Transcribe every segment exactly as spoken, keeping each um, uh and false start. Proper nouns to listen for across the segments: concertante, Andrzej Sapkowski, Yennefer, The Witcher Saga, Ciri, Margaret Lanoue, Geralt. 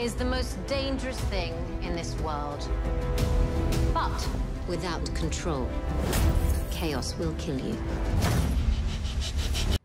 is the most dangerous thing in this world. But without control, chaos will kill you.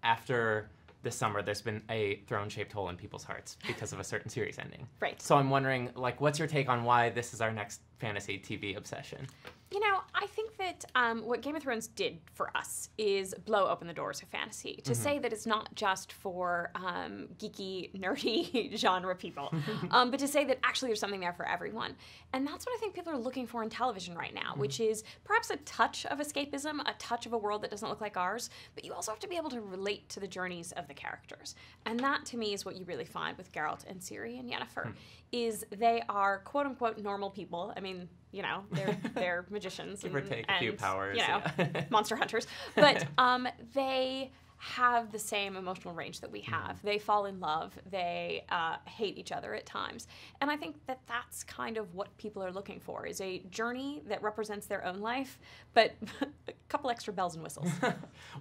After this summer, there's been a throne-shaped hole in people's hearts because of a certain series ending. Right. So I'm wondering, like, what's your take on why this is our next fantasy T V obsession? You know, I think that um, what Game of Thrones did for us is blow open the doors of fantasy. To mm-hmm. say that it's not just for um, geeky, nerdy genre people, um, but to say that actually there's something there for everyone. And that's what I think people are looking for in television right now, mm-hmm. which is perhaps a touch of escapism, a touch of a world that doesn't look like ours, but you also have to be able to relate to the journeys of the characters. And that, to me, is what you really find with Geralt and Ciri and Yennefer, mm-hmm. is they are quote-unquote normal people. I mean, you know, they're, they're magicians. Give or take a few powers. You know, yeah. monster hunters. But um, they have the same emotional range that we have. Mm-hmm. They fall in love. They uh, hate each other at times. And I think that that's kind of what people are looking for, is a journey that represents their own life, but a couple extra bells and whistles.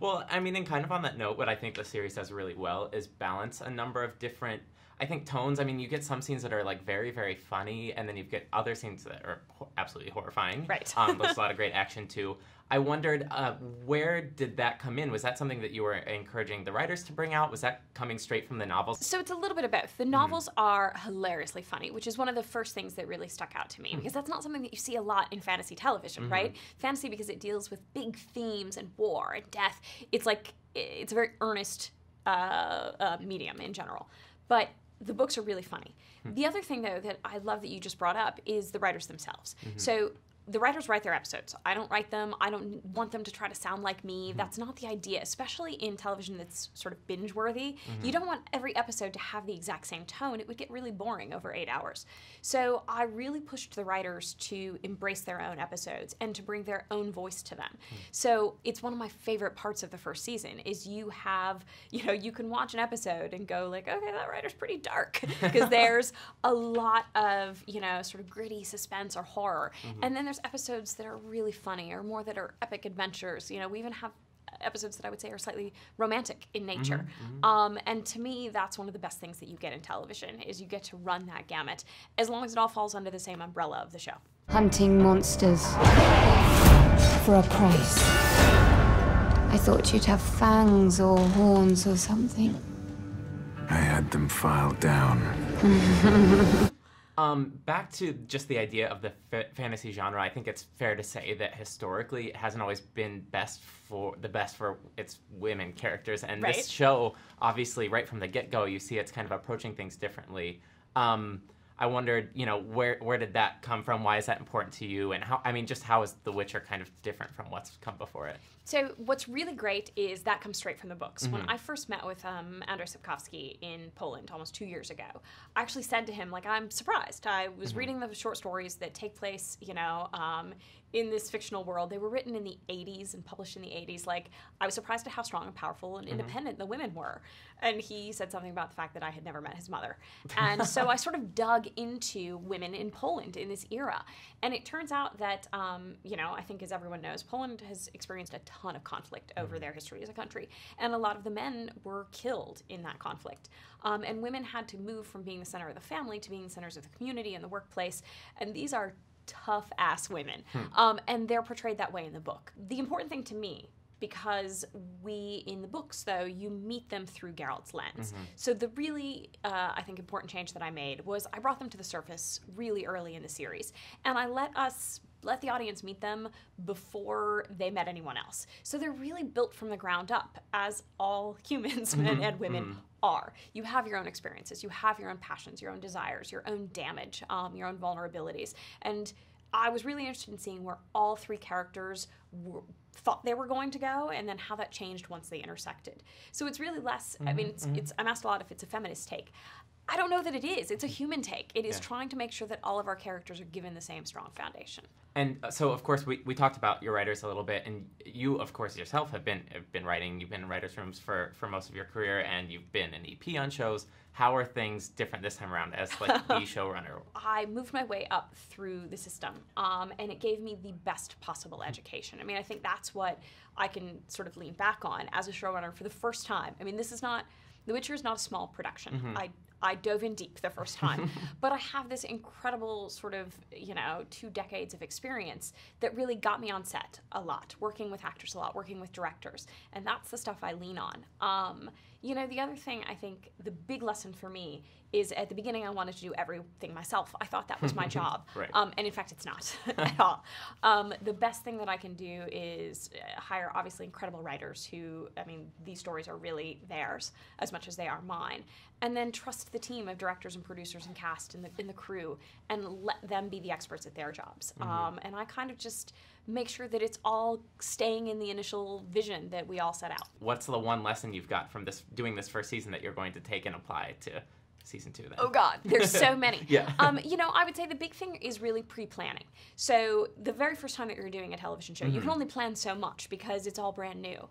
Well, I mean, and kind of on that note, what I think the series does really well is balance a number of different, I think, tones. I mean, you get some scenes that are like very, very funny, and then you get other scenes that are ho absolutely horrifying. Right. um, there's a lot of great action too. I wondered, uh, where did that come in? Was that something that you were encouraging the writers to bring out? Was that coming straight from the novels? So it's a little bit of both. The novels mm-hmm. are hilariously funny, which is one of the first things that really stuck out to me, mm-hmm. because that's not something that you see a lot in fantasy television, mm-hmm. right? Fantasy, because it deals with big themes and war and death. It's like, it's a very earnest uh, uh, medium in general. But the books are really funny. Hmm. The other thing, though, that I love that you just brought up is the writers themselves. Mm-hmm. So the writers write their episodes. I don't write them. I don't want them to try to sound like me. Mm-hmm. That's not the idea, especially in television that's sort of binge-worthy. Mm-hmm. You don't want every episode to have the exact same tone. It would get really boring over eight hours. So I really pushed the writers to embrace their own episodes and to bring their own voice to them. Mm-hmm. So it's one of my favorite parts of the first season is you have, you know, you can watch an episode and go like, okay, that writer's pretty dark. Because there's a lot of, you know, sort of gritty suspense or horror. Mm-hmm. And then there's episodes that are really funny or more that are epic adventures. You know, we even have episodes that I would say are slightly romantic in nature. Mm-hmm, mm-hmm. Um, and to me, that's one of the best things that you get in television is you get to run that gamut as long as it all falls under the same umbrella of the show. Hunting monsters for a price. I thought you'd have fangs or horns or something. I had them filed down. Um, back to just the idea of the fa fantasy genre, I think it's fair to say that historically it hasn't always been best for the best for its women characters, and right? This show, obviously, right from the get-go, you see it's kind of approaching things differently. Um, I wondered, you know, where where did that come from? Why is that important to you? And how, I mean, just how is The Witcher kind of different from what's come before it? So what's really great is that comes straight from the books. Mm-hmm. When I first met with um, Andrzej Sapkowski in Poland almost two years ago, I actually said to him, like, I'm surprised. I was mm-hmm. reading the short stories that take place, you know, um, in this fictional world. They were written in the eighties and published in the eighties. Like, I was surprised at how strong and powerful and mm-hmm. independent the women were. And he said something about the fact that I had never met his mother. And so I sort of dug into women in Poland in this era. And it turns out that, um, you know, I think as everyone knows, Poland has experienced a ton of conflict over mm-hmm. their history as a country. And a lot of the men were killed in that conflict. Um, and women had to move from being the center of the family to being the centers of the community and the workplace. And these are tough-ass women. Hmm. Um, and they're portrayed that way in the book. The important thing to me, because we, in the books, though, you meet them through Geralt's lens. Mm-hmm. So the really, uh, I think, important change that I made was I brought them to the surface really early in the series. And I let us, let the audience meet them before they met anyone else. So they're really built from the ground up, as all humans, men and women, mm-hmm. are. You have your own experiences, you have your own passions, your own desires, your own damage, um, your own vulnerabilities. And I was really interested in seeing where all three characters were, thought they were going to go, and then how that changed once they intersected. So it's really less, mm-hmm, I mean, it's, mm-hmm. it's, I'm asked a lot if it's a feminist take. I don't know that it is. It's a human take. It is yeah. trying to make sure that all of our characters are given the same strong foundation. And so, of course, we, we talked about your writers a little bit, and you, of course, yourself have been have been writing. You've been in writers' rooms for, for most of your career, and you've been an E P on shows. How are things different this time around as, like, the showrunner? I moved my way up through the system, um, and it gave me the best possible education. I mean, I think that's what I can sort of lean back on as a showrunner for the first time. I mean, this is not... The Witcher is not a small production. Mm-hmm. I, I dove in deep the first time, but I have this incredible sort of, you know, two decades of experience that really got me on set a lot, working with actors a lot, working with directors, and that's the stuff I lean on. Um, you know, the other thing I think, the big lesson for me is at the beginning I wanted to do everything myself. I thought that was my job, right. um, and in fact it's not at all. Um, the best thing that I can do is hire obviously incredible writers who, I mean, these stories are really theirs as much as they are mine, and then trust the team of directors and producers and cast and the, and the crew, and let them be the experts at their jobs. Mm-hmm. um, and I kind of just make sure that it's all staying in the initial vision that we all set out. What's the one lesson you've got from this doing this first season that you're going to take and apply to season two then? Oh God, there's so many. Yeah. Um, you know, I would say the big thing is really pre-planning. So the very first time that you're doing a television show, mm-hmm. you can only plan so much because it's all brand new.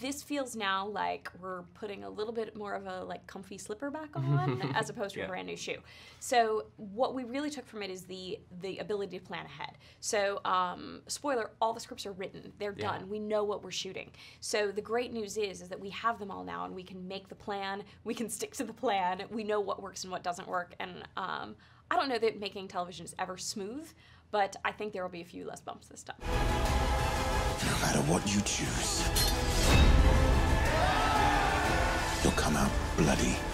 This feels now like we're putting a little bit more of a like comfy slipper back on as opposed to yeah. a brand new shoe. So what we really took from it is the the ability to plan ahead. So um, spoiler, all the scripts are written. They're yeah. done. We know what we're shooting. So the great news is is that we have them all now, and we can make the plan. We can stick to the plan. We know what works and what doesn't work. And um, I don't know that making television is ever smooth, but I think there will be a few less bumps this time. No matter what you choose, you'll come out bloody.